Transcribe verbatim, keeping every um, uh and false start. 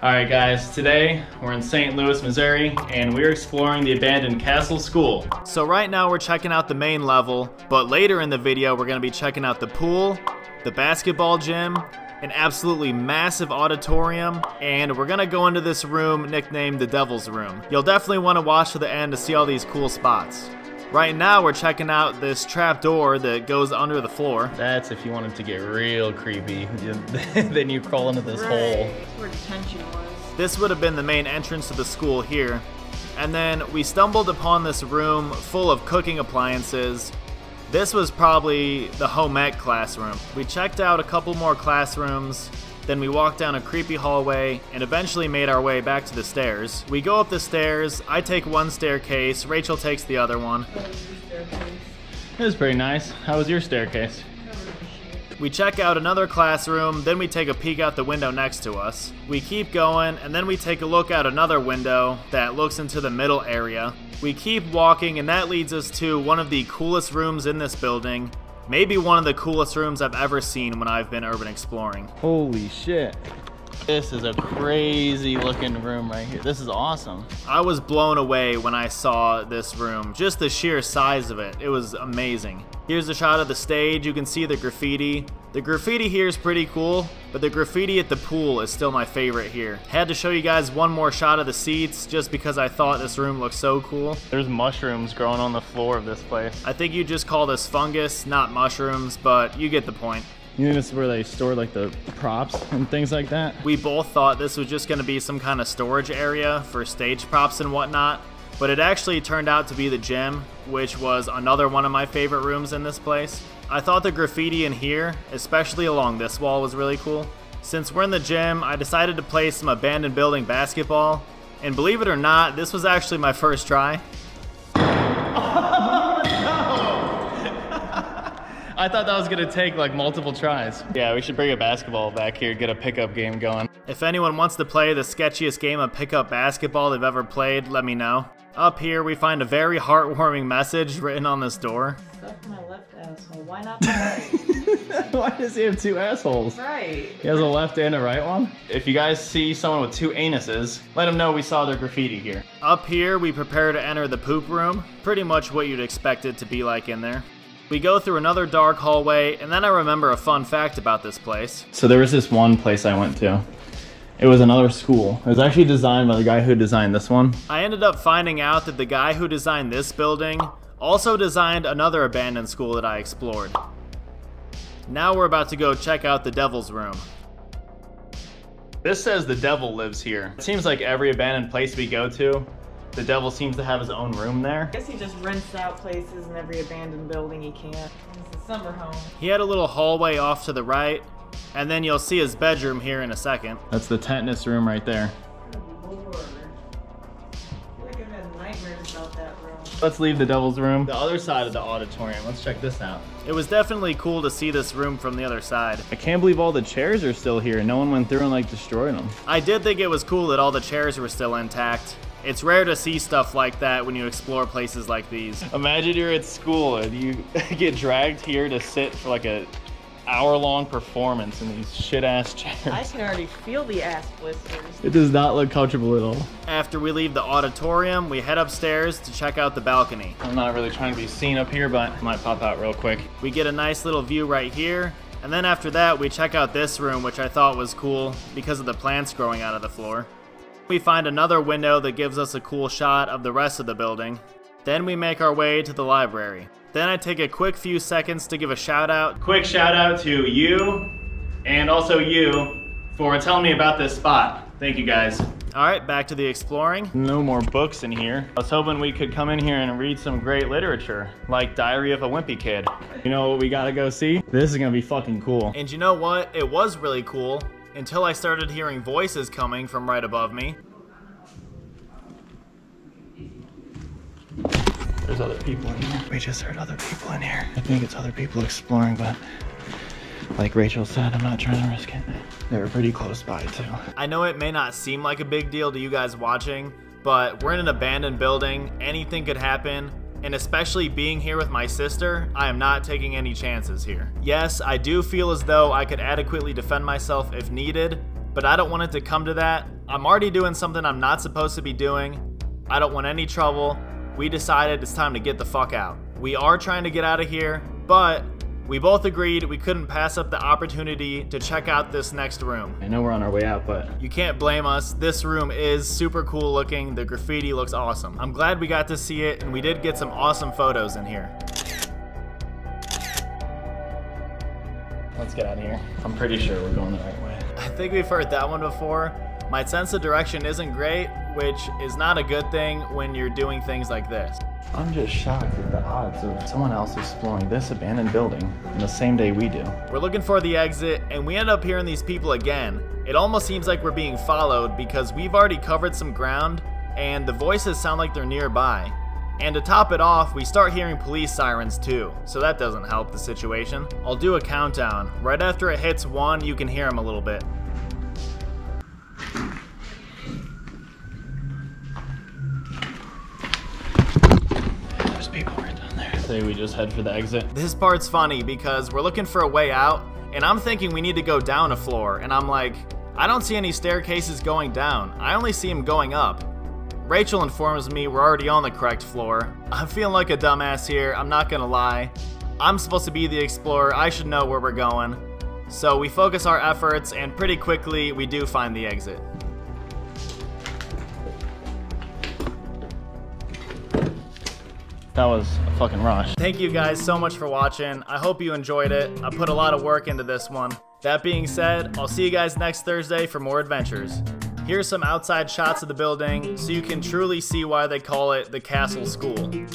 Alright guys, today we're in Saint Louis, Missouri, and we're exploring the abandoned Castle School. So right now we're checking out the main level, but later in the video we're going to be checking out the pool, the basketball gym, an absolutely massive auditorium, and we're going to go into this room nicknamed the Devil's Room. You'll definitely want to watch to the end to see all these cool spots. Right now we're checking out this trap door that goes under the floor. That's if you want it to get real creepy. Then you crawl into this right hole. That's where detention was. This would have been the main entrance to the school here. And then we stumbled upon this room full of cooking appliances. This was probably the home ec classroom. We checked out a couple more classrooms. Then we walked down a creepy hallway and eventually made our way back to the stairs. We go up the stairs, I take one staircase, Rachel takes the other one. That was your staircase. It was pretty nice. How was your staircase? We check out another classroom, then we take a peek out the window next to us. We keep going, and then we take a look out another window that looks into the middle area. We keep walking, and that leads us to one of the coolest rooms in this building. Maybe one of the coolest rooms I've ever seen when I've been urban exploring. Holy shit. This is a crazy looking room right here. This is awesome. I was blown away when I saw this room. Just the sheer size of it. It was amazing. Here's a shot of the stage. You can see the graffiti. The graffiti here is pretty cool, but the graffiti at the pool is still my favorite here. Had to show you guys one more shot of the seats just because I thought this room looked so cool. There's mushrooms growing on the floor of this place. I think you just call this fungus, not mushrooms, but you get the point. You know, this is where they store like the props and things like that? We both thought this was just gonna be some kind of storage area for stage props and whatnot, but it actually turned out to be the gym, which was another one of my favorite rooms in this place. I thought the graffiti in here, especially along this wall, was really cool. Since we're in the gym, I decided to play some abandoned building basketball, and believe it or not, this was actually my first try. I thought that was gonna take like multiple tries. Yeah, we should bring a basketball back here, get a pickup game going. If anyone wants to play the sketchiest game of pickup basketball they've ever played, let me know. Up here, we find a very heartwarming message written on this door. Stuck my left asshole, why not my right? Why does he have two assholes? Right. He has a left and a right one? If you guys see someone with two anuses, let them know we saw their graffiti here. Up here, we prepare to enter the poop room. Pretty much what you'd expect it to be like in there. We go through another dark hallway, and then I remember a fun fact about this place. So there was this one place I went to. It was another school. It was actually designed by the guy who designed this one. I ended up finding out that the guy who designed this building also designed another abandoned school that I explored. Now we're about to go check out the Devil's Room. This says the devil lives here. It seems like every abandoned place we go to, the devil seems to have his own room there. I guess he just rents out places in every abandoned building he can. It's a summer home. He had a little hallway off to the right, and then you'll see his bedroom here in a second. That's the tetanus room right there. Good Lord. I feel like I've had nightmares about that room. Let's leave the devil's room. The other side of the auditorium. Let's check this out. It was definitely cool to see this room from the other side. I can't believe all the chairs are still here. No one went through and like destroyed them. I did think it was cool that all the chairs were still intact. It's rare to see stuff like that when you explore places like these. Imagine you're at school and you get dragged here to sit for like a hour-long performance in these shit-ass chairs. I can already feel the ass blisters. It does not look comfortable at all. After we leave the auditorium, we head upstairs to check out the balcony. I'm not really trying to be seen up here, but I might pop out real quick. We get a nice little view right here. And then after that, we check out this room, which I thought was cool because of the plants growing out of the floor. We find another window that gives us a cool shot of the rest of the building. Then we make our way to the library. Then I take a quick few seconds to give a shout out. Quick shout out to you, and also you, for telling me about this spot. Thank you guys. All right, back to the exploring. No more books in here. I was hoping we could come in here and read some great literature, like Diary of a Wimpy Kid. You know what we gotta go see? This is gonna be fucking cool. And you know what? It was really cool. Until I started hearing voices coming from right above me. There's other people in here. We just heard other people in here. I think it's other people exploring, but like Rachel said, I'm not trying to risk it. They were pretty close by too. I know it may not seem like a big deal to you guys watching, but we're in an abandoned building. Anything could happen. And especially being here with my sister, I am not taking any chances here. Yes, I do feel as though I could adequately defend myself if needed, but I don't want it to come to that. I'm already doing something I'm not supposed to be doing. I don't want any trouble. We decided it's time to get the fuck out. We are trying to get out of here, but we both agreed we couldn't pass up the opportunity to check out this next room. I know we're on our way out, but... You can't blame us. This room is super cool looking. The graffiti looks awesome. I'm glad we got to see it, and we did get some awesome photos in here. Let's get out of here. I'm pretty sure we're going the right way. I think we've heard that one before. My sense of direction isn't great, which is not a good thing when you're doing things like this. I'm just shocked at the odds of someone else exploring this abandoned building on the same day we do. We're looking for the exit, and we end up hearing these people again. It almost seems like we're being followed because we've already covered some ground, and the voices sound like they're nearby. And to top it off, we start hearing police sirens too, so that doesn't help the situation. I'll do a countdown. Right after it hits one, you can hear them a little bit. There's people right down there. I say we just head for the exit. This part's funny because we're looking for a way out, and I'm thinking we need to go down a floor, and I'm like, I don't see any staircases going down. I only see them going up. Rachel informs me we're already on the correct floor. I'm feeling like a dumbass here, I'm not gonna lie. I'm supposed to be the explorer, I should know where we're going. So we focus our efforts, and pretty quickly we do find the exit. That was a fucking rush. Thank you guys so much for watching. I hope you enjoyed it. I put a lot of work into this one. That being said, I'll see you guys next Thursday for more adventures. Here's some outside shots of the building so you can truly see why they call it the Castle School.